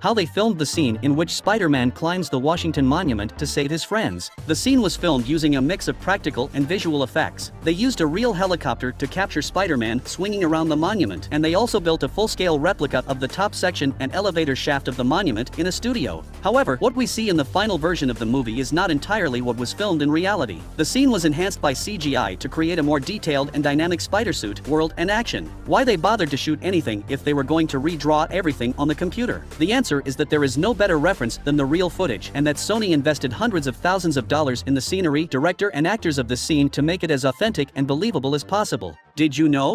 how they filmed the scene in which Spider-Man climbs the Washington Monument to save his friends. The scene was filmed using a mix of practical and visual effects. They used a real helicopter to capture Spider-Man swinging around the monument, and they also built a full-scale replica of the top section and elevator shaft of the monument in a studio. However, what we see in the final version of the movie is not entirely what was filmed in reality. The scene was enhanced by CGI to create a more detailed and dynamic spider suit, world, and action. Why they bothered to shoot anything if they were going to redraw everything on the computer? The answer is that there is no better reference than the real footage, and that Sony invested hundreds of thousands of dollars in the scenery, director, and actors of this scene to make it as authentic and believable as possible. Did you know?